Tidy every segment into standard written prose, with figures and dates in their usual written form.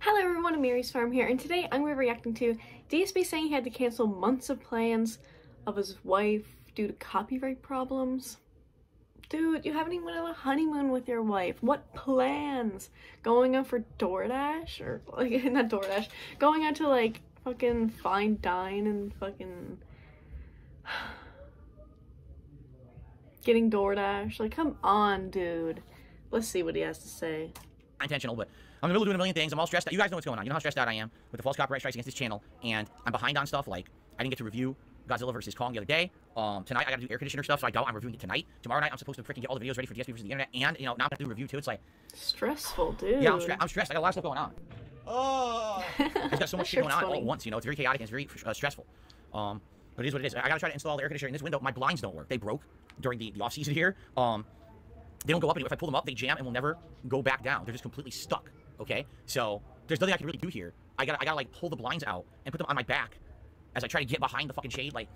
Hello everyone, I'm Mary's Farm here, and today I'm going to be reacting to DSP saying he had to cancel months of plans of his wife due to copyright problems. Dude, you haven't even went on a honeymoon with your wife. What plans? Going out for DoorDash? Or, like, not DoorDash. Going out to, like, fucking fine dine and fucking... getting DoorDash? Like, come on, dude. Let's see what he has to say. Intentional, but... I'm in the middle of doing a million things. I'm all stressed out. You guys know what's going on. You know how stressed out I am with the false copyright strikes against this channel. And I'm behind on stuff. Like, I didn't get to review Godzilla versus Kong the other day. Tonight I gotta do air conditioner stuff, so I doubt I'm reviewing it tonight. Tomorrow night I'm supposed to freaking get all the videos ready for DSP versus the internet. And, you know, now I'm gonna do a review too. It's like... stressful, dude. Yeah, I'm stressed. I got a lot of stuff going on. Oh! I've got so much shit going on all at once, you know? It's very chaotic and it's very stressful. But it is what it is. I gotta try to install the air conditioner in this window. My blinds don't work. They broke during the off season here. They don't go up anymore. If I pull them up, they jam and will never go back down. They're just completely stuck. Okay, so there's nothing I can really do here. I gotta like pull the blinds out and put them on my back as I try to get behind the fucking shade. Like,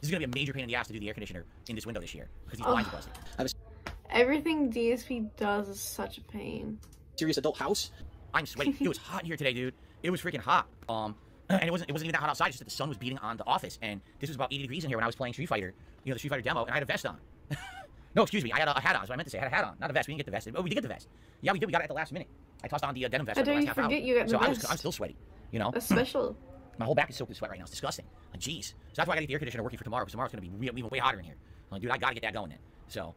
this is gonna be a major pain in the ass to do the air conditioner in this window this year because these blinds are busted. Everything DSP does is such a pain. Serious adult house. I'm sweating. It was hot in here today, dude. It was freaking hot. And it wasn't even that hot outside. Just that the sun was beating on the office, and this was about 80 degrees in here when I was playing Street Fighter. You know, the Street Fighter demo, and I had a vest on. No, excuse me, I had a hat on. That's what I meant to say. I had a hat on, not a vest. We didn't get the vest. Oh, we did get the vest. Yeah, we did. We got it at the last minute. I tossed on the denim vest. How do you forget you got the vest? I'm still sweaty, you know? That's special. My whole back is soaked in sweat right now. It's disgusting. Like, jeez. So that's why I gotta get the air conditioner working for tomorrow, because tomorrow's gonna be even way hotter in here. I'm like, dude, I gotta get that going then. So,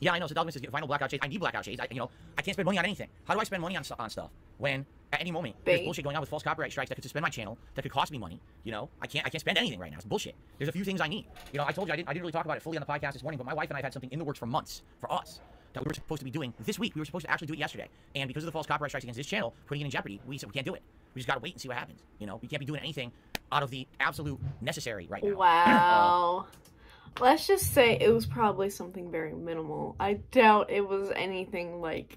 yeah, I know. So Dalton says, final blackout shades. I need blackout shades. I can't spend money on anything. How do I spend money on stuff when at any moment there's bullshit going on with false copyright strikes that could suspend my channel, that could cost me money? You know, I can't spend anything right now. It's bullshit. There's a few things I need. You know, I told you I didn't really talk about it fully on the podcast this morning, but my wife and I have had something in the works for months for us that we were supposed to be doing this week. We were supposed to actually do it yesterday, and because of the false copyright strikes against this channel, putting it in jeopardy, we said we can't do it. We just gotta wait and see what happens. You know, we can't be doing anything out of the absolute necessary right now. Wow. Let's just say it was probably something very minimal. I doubt it was anything like,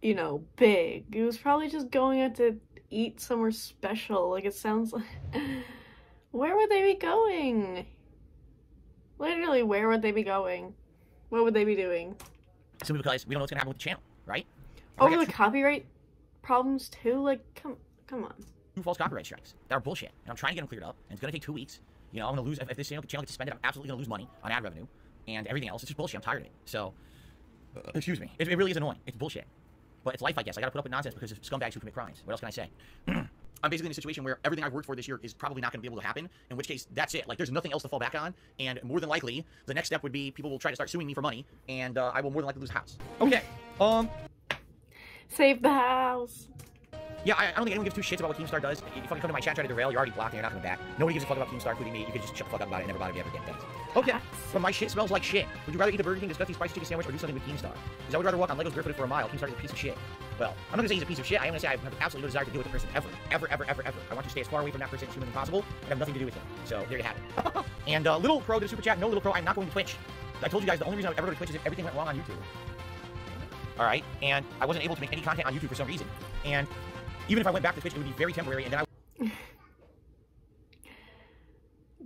you know, big. It was probably just going out to eat somewhere special. Like, it sounds like... where would they be going? Literally, where would they be going? What would they be doing? Simply because we don't know what's gonna happen with the channel, right? Over the copyright problems too? Like, come on. Two false copyright strikes that are bullshit, and I'm trying to get them cleared up, and it's gonna take 2 weeks. You know, I'm gonna lose, if this channel gets suspended, I'm absolutely gonna lose money on ad revenue and everything else. It's just bullshit. I'm tired of it. So, excuse me. It really is annoying. It's bullshit. But it's life, I guess. I gotta put up with nonsense because of scumbags who commit crimes. What else can I say? I'm basically in a situation where everything I've worked for this year is probably not gonna be able to happen, in which case, that's it. Like, there's nothing else to fall back on, and more than likely, the next step would be people will try to start suing me for money, and I will more than likely lose the house. Okay, save the house. Yeah, I don't think anyone gives two shits about what Keemstar does. If you fucking come to my chat, try to derail, you're already blocked and you're not coming back. Nobody gives a fuck about Keemstar, including me. You could just shut the fuck up about it and never bother me ever again. Thanks. Okay, but my shit smells like shit. Would you rather eat a Burger King, disgusting spicy chicken sandwich, or do something with Keemstar? Because I would rather walk on Legos barefooted for a mile. Keemstar is a piece of shit. Well, I'm not gonna say he's a piece of shit. I'm gonna say I have absolutely no desire to deal with the person ever. I want you to stay as far away from that person as humanly possible and have nothing to do with him. So there you have it. And Little Pro did a super chat. No, Little Pro, I'm not going to Twitch. I told you guys the only reason I would ever go to Twitch is if everything went wrong on YouTube. All right, and I wasn't able to make any content on YouTube for some reason, and even if I went back to Twitch, it would be very temporary, and then I...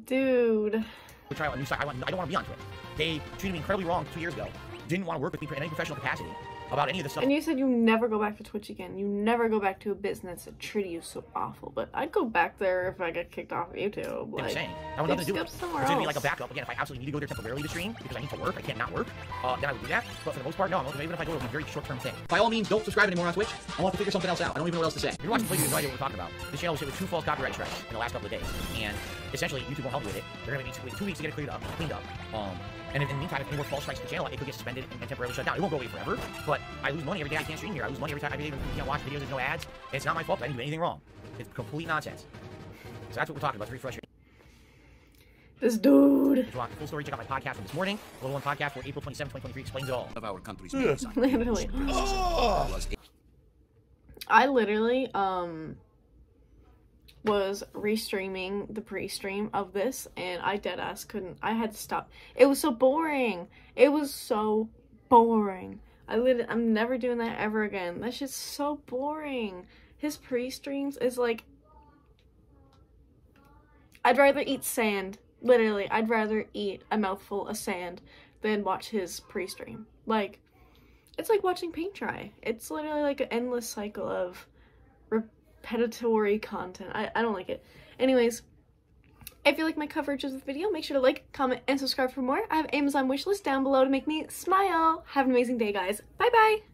dude. We'll try out a new site. I don't want to be on Twitch. They treated me incredibly wrong 2 years ago. Didn't want to work with me in any professional capacity about any of this stuff. And you said you never go back to Twitch again. You never go back to a business that treated you so awful. But I'd go back there if I got kicked off of YouTube. Like, I'm saying. I want nothing to do with it. It's gonna be like a backup. Again, if I absolutely need to go there temporarily to stream because I need to work, I can't not work, then I would do that. But for the most part, no. Even if I go, it'll be a very short-term thing. By all means, don't subscribe anymore on Twitch. I want to figure something else out. I don't even know what else to say. If you're watching Twitch, you have no idea what we're talking about. This channel was hit with 2 false copyright strikes in the last couple of days, and essentially YouTube won't help you with it. They're gonna wait 2 weeks to get it cleaned up. And in the meantime, if any more false strikes to the channel, it could get suspended and temporarily shut down. It won't go away forever, but I lose money every day I can't stream here. I lose money every time I can't watch videos, there's no ads. It's not my fault. I didn't do anything wrong. It's complete nonsense. So that's what we're talking about. It's very frustrating. This dude. If you want the full story, check out my podcast from this morning. The Little One podcast for April 27, 2023 explains all of our country's literally. I literally was restreaming the pre-stream of this, and I deadass couldn't. I had to stop. It was so boring. It was so boring. I'm never doing that ever again. That's just so boring. His pre-streams is like, I'd rather eat sand. Literally, I'd rather eat a mouthful of sand than watch his pre-stream. Like, it's like watching paint dry. It's literally like an endless cycle of repetitory content. I don't like it. Anyways, if you like my coverage of the video, make sure to like, comment, and subscribe for more. I have Amazon wishlist down below to make me smile. Have an amazing day, guys. Bye-bye!